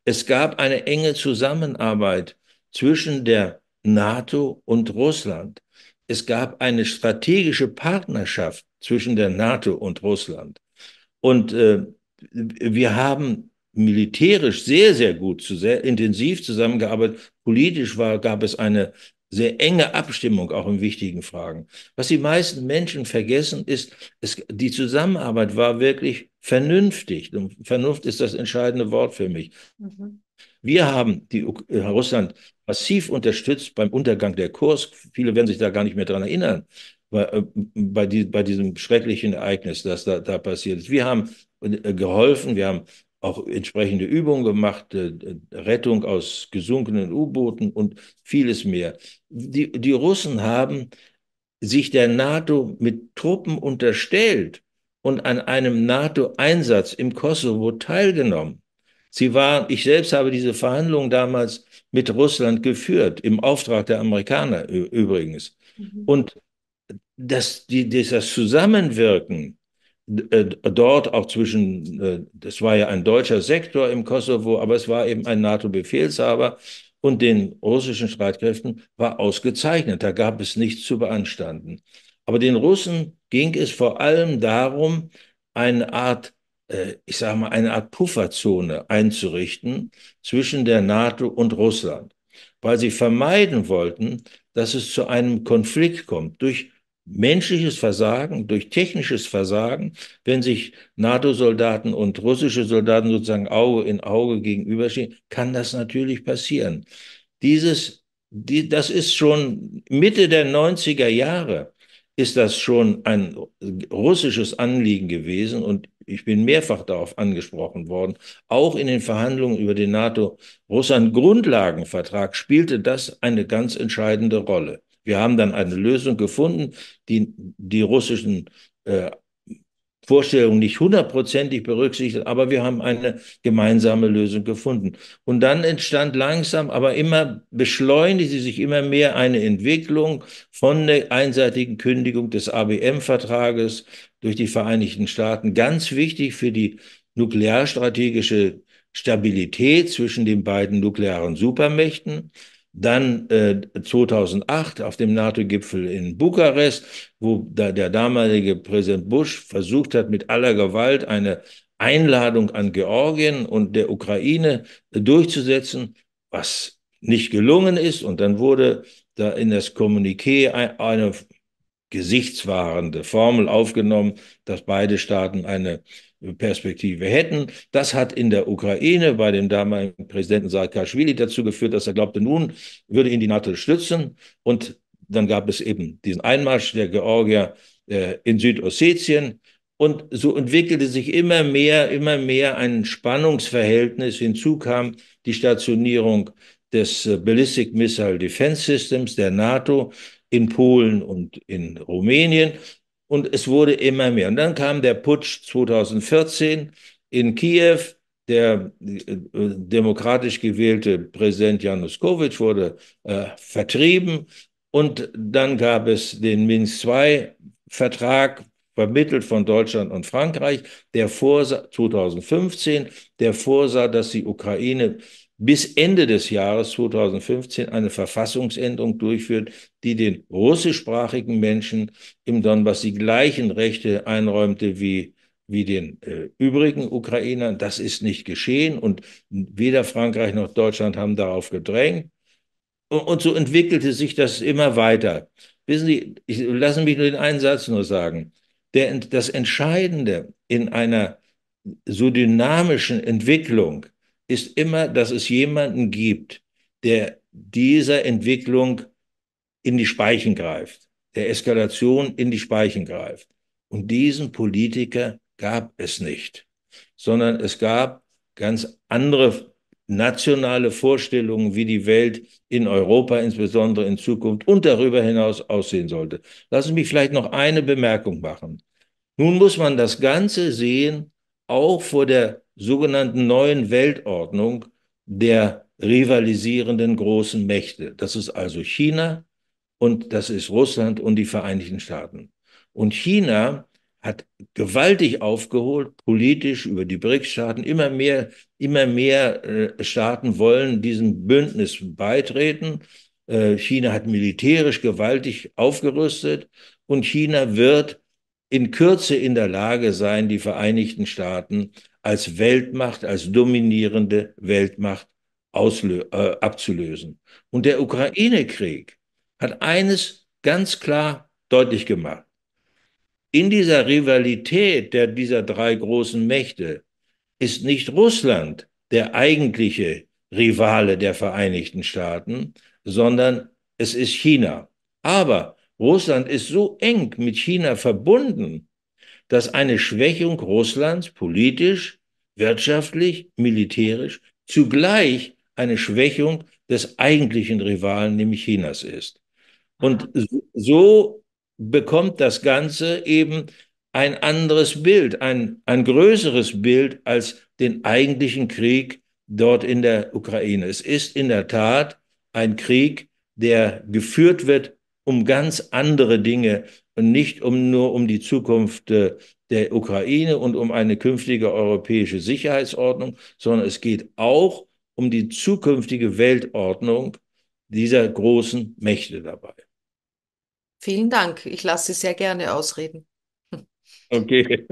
Es gab eine enge Zusammenarbeit zwischen der NATO und Russland. Es gab eine strategische Partnerschaft zwischen der NATO und Russland. Und äh, wir haben militärisch sehr, sehr gut, sehr intensiv zusammengearbeitet. Politisch war, gab es eine sehr enge Abstimmung, auch in wichtigen Fragen. Was die meisten Menschen vergessen, ist, es, die Zusammenarbeit war wirklich vernünftig. Und Vernunft ist das entscheidende Wort für mich. Mhm. Wir haben die, äh, Russland massiv unterstützt beim Untergang der Kursk. Viele werden sich da gar nicht mehr dran erinnern, bei, äh, bei, die, bei diesem schrecklichen Ereignis, das da, da passiert ist. Wir haben äh, geholfen, wir haben auch entsprechende Übungen gemacht, äh, Rettung aus gesunkenen U-Booten und vieles mehr. Die, die Russen haben sich der NATO mit Truppen unterstellt und an einem NATO-Einsatz im Kosovo teilgenommen. Sie waren, ich selbst habe diese Verhandlungen damals mit Russland geführt, im Auftrag der Amerikaner übrigens. Mhm. Und das, die, das Zusammenwirken dort auch zwischen, das war ja ein deutscher Sektor im Kosovo, aber es war eben ein NATO-Befehlshaber und den russischen Streitkräften, war ausgezeichnet. Da gab es nichts zu beanstanden. Aber den Russen ging es vor allem darum, eine Art, ich sage mal, eine Art Pufferzone einzurichten zwischen der NATO und Russland, weil sie vermeiden wollten, dass es zu einem Konflikt kommt durch menschliches Versagen, durch technisches Versagen, wenn sich NATO-Soldaten und russische Soldaten sozusagen Auge in Auge gegenüberstehen, kann das natürlich passieren. Dieses, die, das ist schon Mitte der neunziger Jahre, ist das schon ein russisches Anliegen gewesen und ich bin mehrfach darauf angesprochen worden. Auch in den Verhandlungen über den NATO-Russland-Grundlagenvertrag spielte das eine ganz entscheidende Rolle. Wir haben dann eine Lösung gefunden, die die russischen äh, Vorstellungen nicht hundertprozentig berücksichtigt, aber wir haben eine gemeinsame Lösung gefunden. Und dann entstand langsam, aber immer beschleunigte sich immer mehr eine Entwicklung von der einseitigen Kündigung des A B M-Vertrages durch die Vereinigten Staaten. Ganz wichtig für die nuklearstrategische Stabilität zwischen den beiden nuklearen Supermächten. Dann äh, zweitausendacht auf dem NATO-Gipfel in Bukarest, wo da der damalige Präsident Bush versucht hat, mit aller Gewalt eine Einladung an Georgien und der Ukraine durchzusetzen, was nicht gelungen ist. Und dann wurde da in das Kommuniqué eine gesichtswahrende Formel aufgenommen, dass beide Staaten eine Perspektive hätten. Das hat in der Ukraine bei dem damaligen Präsidenten Saakashvili dazu geführt, dass er glaubte, nun würde ihn die NATO stützen. Und dann gab es eben diesen Einmarsch der Georgier äh, in Südossetien. Und so entwickelte sich immer mehr, immer mehr ein Spannungsverhältnis. Hinzu kam die Stationierung des Ballistic Missile Defense Systems der NATO in Polen und in Rumänien. Und es wurde immer mehr. Und dann kam der Putsch zweitausendvierzehn in Kiew. Der äh, demokratisch gewählte Präsident Janukowitsch wurde äh, vertrieben. Und dann gab es den Minsk zwei Vertrag, vermittelt von Deutschland und Frankreich, der vorsah, zweitausendfünfzehn, der vorsah, dass die Ukraine bis Ende des Jahres zweitausendfünfzehn eine Verfassungsänderung durchführt, die den russischsprachigen Menschen im Donbass die gleichen Rechte einräumte wie, wie den äh, übrigen Ukrainern. Das ist nicht geschehen und weder Frankreich noch Deutschland haben darauf gedrängt. Und so entwickelte sich das immer weiter. Wissen Sie, ich, lassen mich nur den einen Satz nur sagen. Der, das Entscheidende in einer so dynamischen Entwicklung ist immer, dass es jemanden gibt, der dieser Entwicklung in die Speichen greift, der Eskalation in die Speichen greift. Und diesen Politiker gab es nicht, sondern es gab ganz andere nationale Vorstellungen, wie die Welt in Europa insbesondere in Zukunft und darüber hinaus aussehen sollte. Lassen Sie mich vielleicht noch eine Bemerkung machen. Nun muss man das Ganze sehen, auch vor der sogenannten neuen Weltordnung der rivalisierenden großen Mächte. Das ist also China und das ist Russland und die Vereinigten Staaten. Und China hat gewaltig aufgeholt, politisch über die BRICS-Staaten. Immer mehr, immer mehr äh, Staaten wollen diesem Bündnis beitreten. Äh, China hat militärisch gewaltig aufgerüstet und China wird in Kürze in der Lage sein, die Vereinigten Staaten als Weltmacht, als dominierende Weltmacht auslö- äh, abzulösen. Und der Ukraine-Krieg hat eines ganz klar deutlich gemacht. In dieser Rivalität der, dieser drei großen Mächte ist nicht Russland der eigentliche Rivale der Vereinigten Staaten, sondern es ist China. Aber Russland ist so eng mit China verbunden, dass eine Schwächung Russlands politisch, wirtschaftlich, militärisch zugleich eine Schwächung des eigentlichen Rivalen, nämlich Chinas, ist. Und so bekommt das Ganze eben ein anderes Bild, ein, ein größeres Bild als den eigentlichen Krieg dort in der Ukraine. Es ist in der Tat ein Krieg, der geführt wird um ganz andere Dinge und nicht um nur um die Zukunft äh, der Ukraine und um eine künftige europäische Sicherheitsordnung, sondern es geht auch um die zukünftige Weltordnung dieser großen Mächte dabei. Vielen Dank. Ich lasse Sie sehr gerne ausreden. Okay.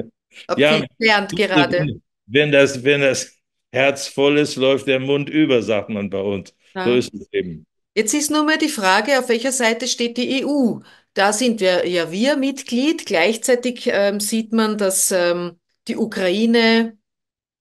Ob ja, viel gelernt gerade. Wenn das, wenn das Herz voll ist, läuft der Mund über, sagt man bei uns. Ja. So ist es eben. Jetzt ist nur mal die Frage, auf welcher Seite steht die E U? Da sind wir ja wir Mitglied. Gleichzeitig ähm, sieht man, dass ähm, die Ukraine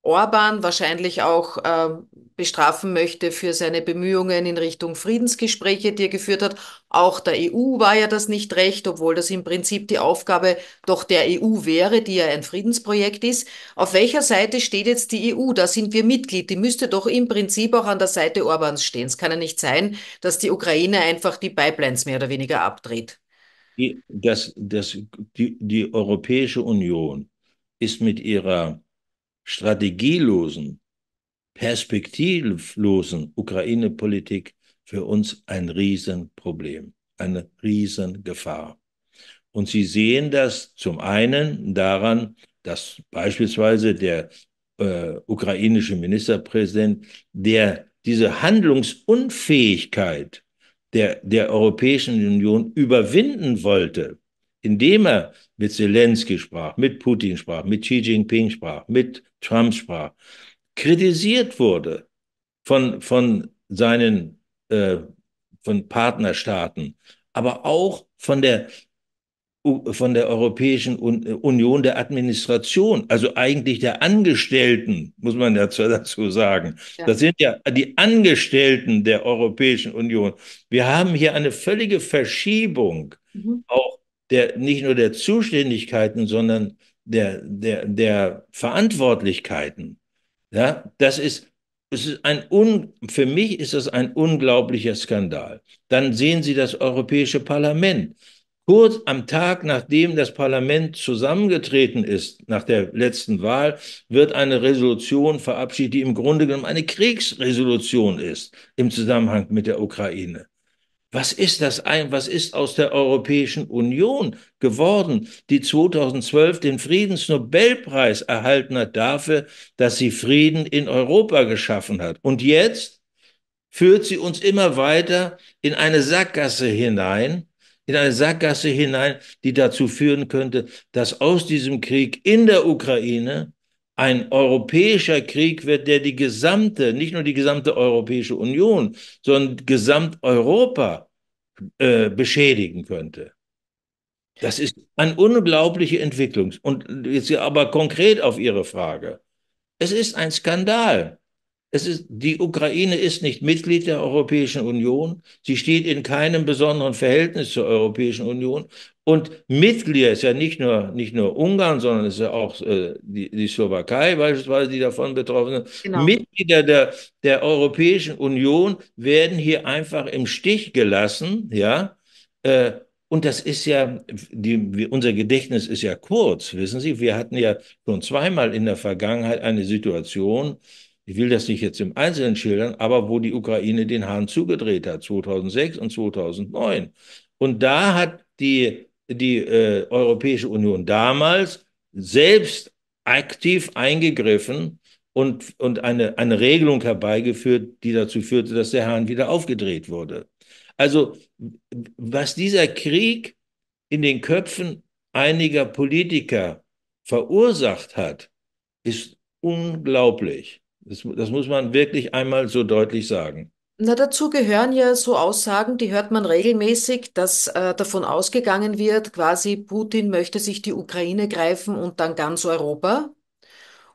Orbán wahrscheinlich auch ähm, bestrafen möchte für seine Bemühungen in Richtung Friedensgespräche, die er geführt hat. Auch der E U war ja das nicht recht, obwohl das im Prinzip die Aufgabe doch der E U wäre, die ja ein Friedensprojekt ist. Auf welcher Seite steht jetzt die E U? Da sind wir Mitglied. Die müsste doch im Prinzip auch an der Seite Orbáns stehen. Es kann ja nicht sein, dass die Ukraine einfach die Pipelines mehr oder weniger abdreht. Die, das, das, die, die Europäische Union ist mit ihrer strategielosen, perspektivlosen Ukraine-Politik für uns ein Riesenproblem, eine Riesengefahr. Und Sie sehen das zum einen daran, dass beispielsweise der äh, ukrainische Ministerpräsident, der diese Handlungsunfähigkeit der, der Europäischen Union überwinden wollte, indem er mit Zelensky sprach, mit Putin sprach, mit Xi Jinping sprach, mit Trump sprach, kritisiert wurde von, von seinen äh, von Partnerstaaten, aber auch von der von der Europäischen Union, der Administration, also eigentlich der Angestellten, muss man dazu sagen. Ja. Das sind ja die Angestellten der Europäischen Union. Wir haben hier eine völlige Verschiebung mhm. auch der, nicht nur der Zuständigkeiten, sondern der, der, der Verantwortlichkeiten. Ja, das ist, es ist ein un, für mich ist das ein unglaublicher Skandal. Dann sehen Sie das Europäische Parlament. Kurz am Tag, nachdem das Parlament zusammengetreten ist, nach der letzten Wahl, wird eine Resolution verabschiedet, die im Grunde genommen eine Kriegsresolution ist im Zusammenhang mit der Ukraine. Was ist das ein? Was ist aus der Europäischen Union geworden, die zweitausendzwölf den Friedensnobelpreis erhalten hat dafür, dass sie Frieden in Europa geschaffen hat? Und jetzt führt sie uns immer weiter in eine Sackgasse hinein, in eine Sackgasse hinein, die dazu führen könnte, dass aus diesem Krieg in der Ukraine ein europäischer Krieg wird, der die gesamte, nicht nur die gesamte Europäische Union, sondern Gesamteuropa äh, beschädigen könnte. Das ist eine unglaubliche Entwicklung. Und jetzt aber konkret auf Ihre Frage. Es ist ein Skandal. Es ist, die Ukraine ist nicht Mitglied der Europäischen Union. Sie steht in keinem besonderen Verhältnis zur Europäischen Union. Und Mitglied ist ja nicht nur, nicht nur Ungarn, sondern es ist ja auch äh, die, die Slowakei beispielsweise, die davon betroffen sind. Genau. Mitglieder der, der Europäischen Union werden hier einfach im Stich gelassen. Ja? Äh, und das ist ja, die, unser Gedächtnis ist ja kurz, wissen Sie. Wir hatten ja schon zweimal in der Vergangenheit eine Situation, ich will das nicht jetzt im Einzelnen schildern, aber wo die Ukraine den Hahn zugedreht hat, zweitausendsechs und zweitausendneun. Und da hat die, die äh, Europäische Union damals selbst aktiv eingegriffen und, und eine, eine Regelung herbeigeführt, die dazu führte, dass der Hahn wieder aufgedreht wurde. Also was dieser Krieg in den Köpfen einiger Politiker verursacht hat, ist unglaublich. Das, das muss man wirklich einmal so deutlich sagen. Na, dazu gehören ja so Aussagen, die hört man regelmäßig, dass äh, davon ausgegangen wird, quasi Putin möchte sich die Ukraine greifen und dann ganz Europa.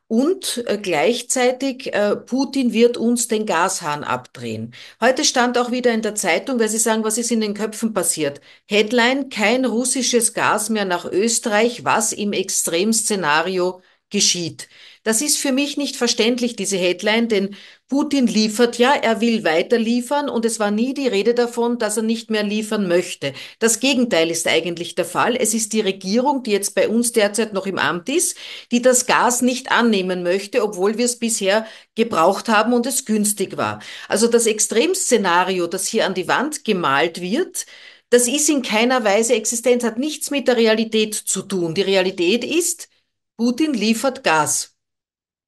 Und äh, gleichzeitig, äh, Putin wird uns den Gashahn abdrehen. Heute stand auch wieder in der Zeitung, weil Sie sagen, was ist in den Köpfen passiert? Headline, kein russisches Gas mehr nach Österreich, was im Extremszenario geschieht. Das ist für mich nicht verständlich, diese Headline, denn Putin liefert ja, er will weiter liefern und es war nie die Rede davon, dass er nicht mehr liefern möchte. Das Gegenteil ist eigentlich der Fall. Es ist die Regierung, die jetzt bei uns derzeit noch im Amt ist, die das Gas nicht annehmen möchte, obwohl wir es bisher gebraucht haben und es günstig war. Also das Extremszenario, das hier an die Wand gemalt wird, das ist in keiner Weise existent, hat nichts mit der Realität zu tun. Die Realität ist, Putin liefert Gas.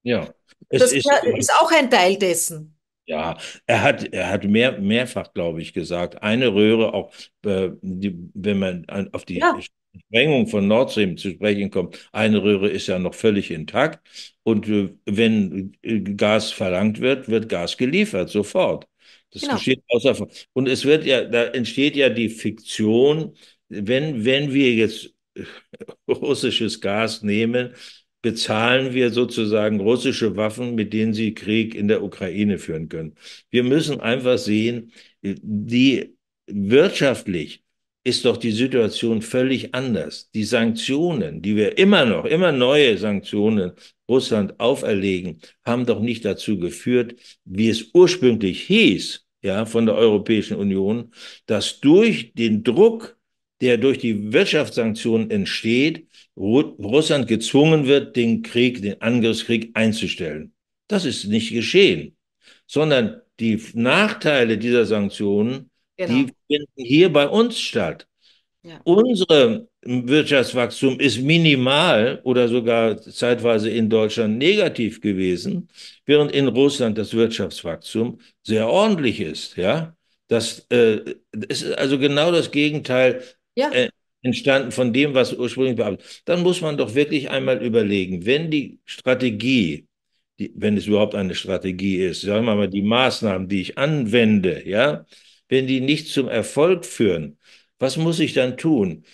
Ja, es das ist, ist auch ein Teil dessen. Ja, er hat, er hat mehr, mehrfach, glaube ich, gesagt, eine Röhre, auch äh, die, wenn man an, auf die ja. Sprengung von Nord Stream zu sprechen kommt, eine Röhre ist ja noch völlig intakt. Und äh, wenn äh, Gas verlangt wird, wird Gas geliefert, sofort. Das genau. geschieht außer. Und es wird ja, da entsteht ja die Fiktion, wenn, wenn wir jetzt russisches Gas nehmen, bezahlen wir sozusagen russische Waffen, mit denen sie Krieg in der Ukraine führen können. Wir müssen einfach sehen, die wirtschaftlich ist doch die Situation völlig anders. Die Sanktionen, die wir immer noch, immer neue Sanktionen Russland auferlegen, haben doch nicht dazu geführt, wie es ursprünglich hieß, ja, von der Europäischen Union, dass durch den Druck, der durch die Wirtschaftssanktionen entsteht, Russland gezwungen wird, den Krieg, den Angriffskrieg einzustellen. Das ist nicht geschehen, sondern die Nachteile dieser Sanktionen, genau. die finden hier bei uns statt. Ja. Unser Wirtschaftswachstum ist minimal oder sogar zeitweise in Deutschland negativ gewesen, während in Russland das Wirtschaftswachstum sehr ordentlich ist. Ja? Das äh, ist also genau das Gegenteil. Ja. Äh, entstanden von dem, was ursprünglich beabsichtigt. Dann muss man doch wirklich einmal überlegen, wenn die Strategie die, wenn es überhaupt eine Strategie ist, sagen wir mal, die Maßnahmen, die ich anwende, ja, wenn die nicht zum Erfolg führen, was muss ich dann tun?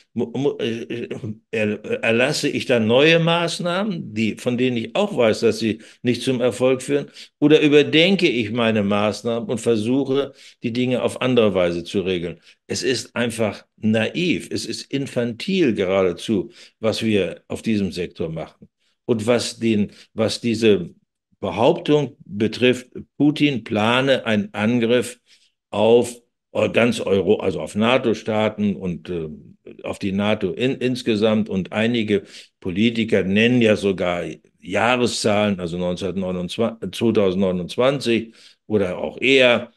Erlasse ich dann neue Maßnahmen, die, von denen ich auch weiß, dass sie nicht zum Erfolg führen? Oder überdenke ich meine Maßnahmen und versuche, die Dinge auf andere Weise zu regeln? Es ist einfach naiv, es ist infantil geradezu, was wir auf diesem Sektor machen. Und was, den, was diese Behauptung betrifft, Putin plane einen Angriff auf ganz Euro, also auf NATO-Staaten und äh, auf die NATO in, insgesamt. Und einige Politiker nennen ja sogar Jahreszahlen, also neunzehnhundertneunundzwanzig, zweitausendneunundzwanzig oder auch eher.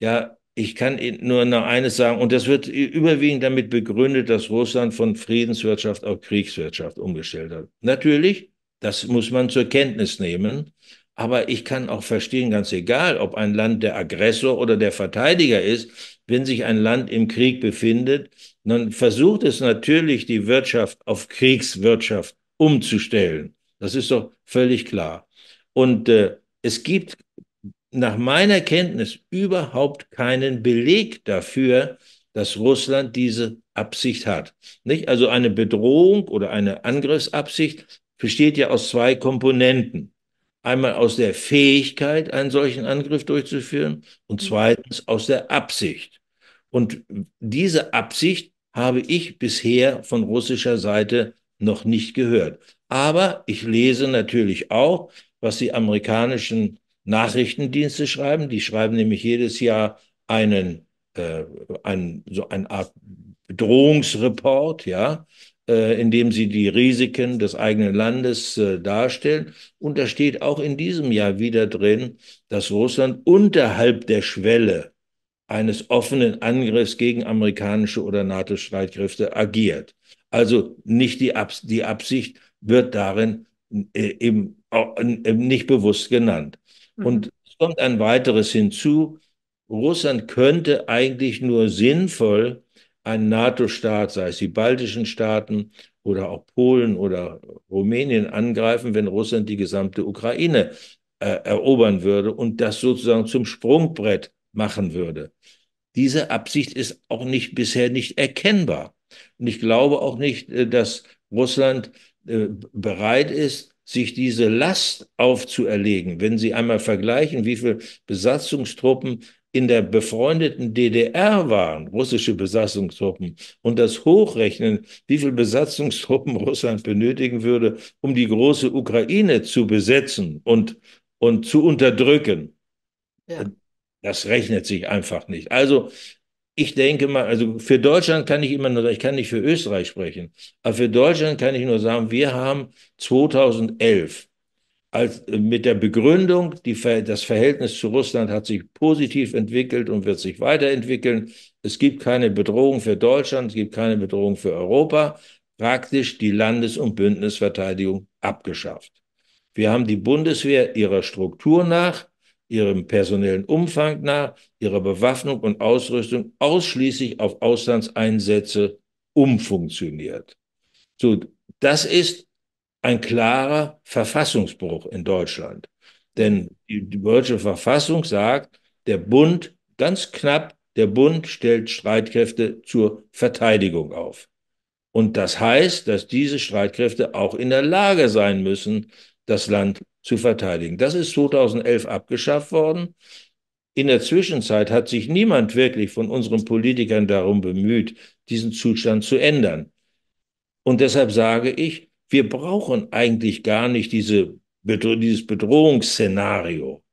Ja, ich kann nur noch eines sagen, und das wird überwiegend damit begründet, dass Russland von Friedenswirtschaft auf Kriegswirtschaft umgestellt hat. Natürlich, das muss man zur Kenntnis nehmen. Aber ich kann auch verstehen, ganz egal, ob ein Land der Aggressor oder der Verteidiger ist, wenn sich ein Land im Krieg befindet, dann versucht es natürlich, die Wirtschaft auf Kriegswirtschaft umzustellen. Das ist doch völlig klar. Und äh, es gibt nach meiner Kenntnis überhaupt keinen Beleg dafür, dass Russland diese Absicht hat. Nicht? Also eine Bedrohung oder eine Angriffsabsicht besteht ja aus zwei Komponenten. Einmal aus der Fähigkeit, einen solchen Angriff durchzuführen und zweitens aus der Absicht. Und diese Absicht habe ich bisher von russischer Seite noch nicht gehört. Aber ich lese natürlich auch, was die amerikanischen Nachrichtendienste schreiben. Die schreiben nämlich jedes Jahr einen, äh, einen, so eine Art Bedrohungsreport, ja, indem sie die Risiken des eigenen Landes äh, darstellen. Und da steht auch in diesem Jahr wieder drin, dass Russland unterhalb der Schwelle eines offenen Angriffs gegen amerikanische oder NATO-Streitkräfte agiert. Also nicht die, Abs die Absicht wird darin äh, eben, auch, äh, nicht bewusst genannt. Mhm. Und es kommt ein weiteres hinzu. Russland könnte eigentlich nur sinnvoll ein NATO-Staat, sei es die baltischen Staaten oder auch Polen oder Rumänien, angreifen, wenn Russland die gesamte Ukraine äh, erobern würde und das sozusagen zum Sprungbrett machen würde. Diese Absicht ist auch nicht, bisher nicht erkennbar. Und ich glaube auch nicht, dass Russland äh, bereit ist, sich diese Last aufzuerlegen. Wenn Sie einmal vergleichen, wie viele Besatzungstruppen in der befreundeten D D R waren, russische Besatzungstruppen, und das Hochrechnen, wie viel Besatzungstruppen Russland benötigen würde, um die große Ukraine zu besetzen und, und zu unterdrücken. Ja. Das rechnet sich einfach nicht. Also ich denke mal, also für Deutschland kann ich immer nur sagen, ich kann nicht für Österreich sprechen, aber für Deutschland kann ich nur sagen, wir haben zweitausendelf Als, mit der Begründung, die, das Verhältnis zu Russland hat sich positiv entwickelt und wird sich weiterentwickeln. Es gibt keine Bedrohung für Deutschland, es gibt keine Bedrohung für Europa. Praktisch die Landes- und Bündnisverteidigung abgeschafft. Wir haben die Bundeswehr ihrer Struktur nach, ihrem personellen Umfang nach, ihrer Bewaffnung und Ausrüstung ausschließlich auf Auslandseinsätze umfunktioniert. So, das ist ein klarer Verfassungsbruch in Deutschland. Denn die deutsche Verfassung sagt, der Bund, ganz knapp, der Bund stellt Streitkräfte zur Verteidigung auf. Und das heißt, dass diese Streitkräfte auch in der Lage sein müssen, das Land zu verteidigen. Das ist zweitausendelf abgeschafft worden. In der Zwischenzeit hat sich niemand wirklich von unseren Politikern darum bemüht, diesen Zustand zu ändern. Und deshalb sage ich, wir brauchen eigentlich gar nicht diese, dieses Bedrohungsszenario.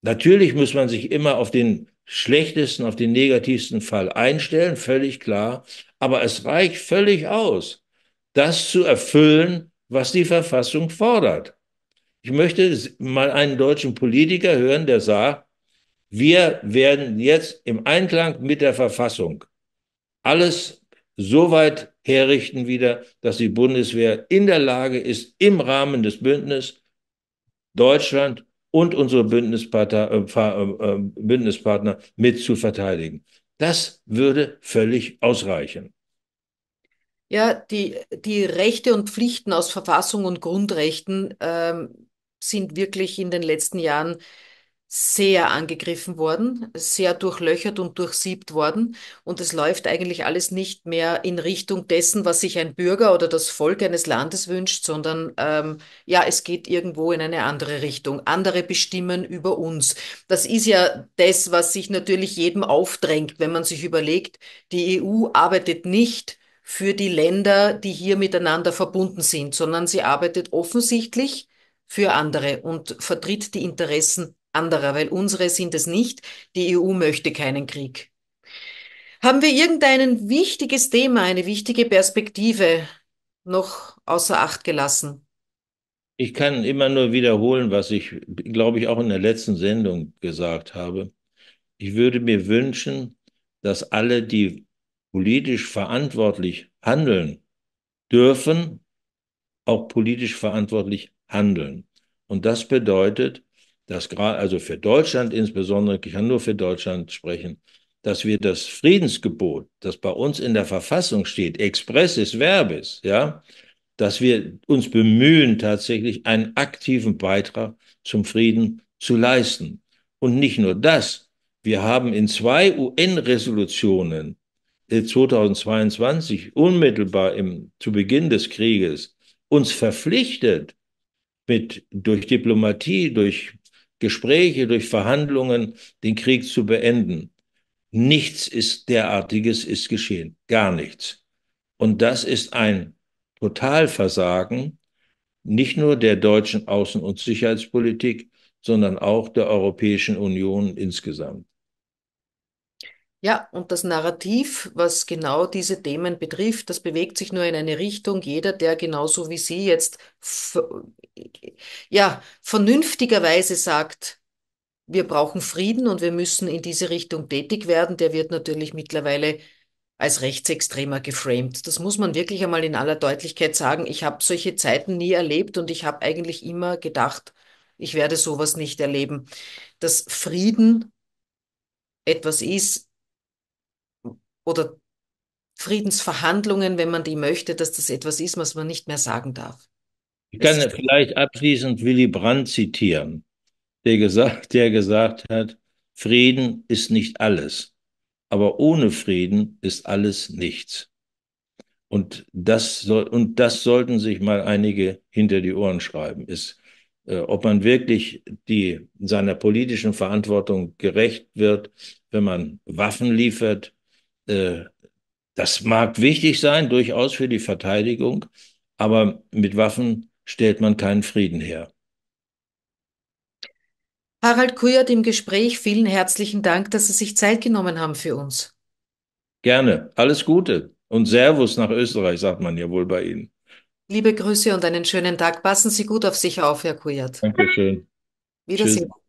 Natürlich muss man sich immer auf den schlechtesten, auf den negativsten Fall einstellen, völlig klar. Aber es reicht völlig aus, das zu erfüllen, was die Verfassung fordert. Ich möchte mal einen deutschen Politiker hören, der sagt, wir werden jetzt im Einklang mit der Verfassung alles so weit herrichten wieder, dass die Bundeswehr in der Lage ist, im Rahmen des Bündnisses Deutschland und unsere Bündnispartner, äh, Bündnispartner mit zu verteidigen. Das würde völlig ausreichen. Ja, die, die Rechte und Pflichten aus Verfassung und Grundrechten ähm, sind wirklich in den letzten Jahren sehr angegriffen worden, sehr durchlöchert und durchsiebt worden. Und es läuft eigentlich alles nicht mehr in Richtung dessen, was sich ein Bürger oder das Volk eines Landes wünscht, sondern ähm, ja, es geht irgendwo in eine andere Richtung. Andere bestimmen über uns. Das ist ja das, was sich natürlich jedem aufdrängt, wenn man sich überlegt, die E U arbeitet nicht für die Länder, die hier miteinander verbunden sind, sondern sie arbeitet offensichtlich für andere und vertritt die Interessen anderer, weil unsere sind es nicht. Die E U möchte keinen Krieg. Haben wir irgendein wichtiges Thema, eine wichtige Perspektive noch außer Acht gelassen? Ich kann immer nur wiederholen, was ich, glaube ich, auch in der letzten Sendung gesagt habe. Ich würde mir wünschen, dass alle, die politisch verantwortlich handeln dürfen, auch politisch verantwortlich handeln. Und das bedeutet, dass gerade, also für Deutschland insbesondere, ich kann nur für Deutschland sprechen, dass wir das Friedensgebot, das bei uns in der Verfassung steht, expressis verbis, ja, dass wir uns bemühen, tatsächlich einen aktiven Beitrag zum Frieden zu leisten. Und nicht nur das, wir haben in zwei U N-Resolutionen zweitausendzweiundzwanzig, unmittelbar im, zu Beginn des Krieges, uns verpflichtet, mit, durch Diplomatie, durch Gespräche, durch Verhandlungen den Krieg zu beenden. Nichts ist derartiges ist geschehen, gar nichts. Und das ist ein Totalversagen, nicht nur der deutschen Außen- und Sicherheitspolitik, sondern auch der Europäischen Union insgesamt. Ja, und das Narrativ, was genau diese Themen betrifft, das bewegt sich nur in eine Richtung. Jeder, der genauso wie Sie jetzt ja, vernünftigerweise sagt, wir brauchen Frieden und wir müssen in diese Richtung tätig werden, der wird natürlich mittlerweile als Rechtsextremer geframed. Das muss man wirklich einmal in aller Deutlichkeit sagen. Ich habe solche Zeiten nie erlebt und ich habe eigentlich immer gedacht, ich werde sowas nicht erleben. Dass Frieden etwas ist, oder Friedensverhandlungen, wenn man die möchte, dass das etwas ist, was man nicht mehr sagen darf. Ich kann vielleicht abschließend Willy Brandt zitieren, der gesagt, der gesagt hat, Frieden ist nicht alles, aber ohne Frieden ist alles nichts. Und das, soll, und das sollten sich mal einige hinter die Ohren schreiben, ist, äh, ob man wirklich die, seiner politischen Verantwortung gerecht wird, wenn man Waffen liefert. Das mag wichtig sein, durchaus für die Verteidigung, aber mit Waffen stellt man keinen Frieden her. Harald Kujat im Gespräch, vielen herzlichen Dank, dass Sie sich Zeit genommen haben für uns. Gerne, alles Gute und Servus nach Österreich, sagt man ja wohl bei Ihnen. Liebe Grüße und einen schönen Tag. Passen Sie gut auf sich auf, Herr Kujat. Dankeschön. Wiedersehen. Tschüss.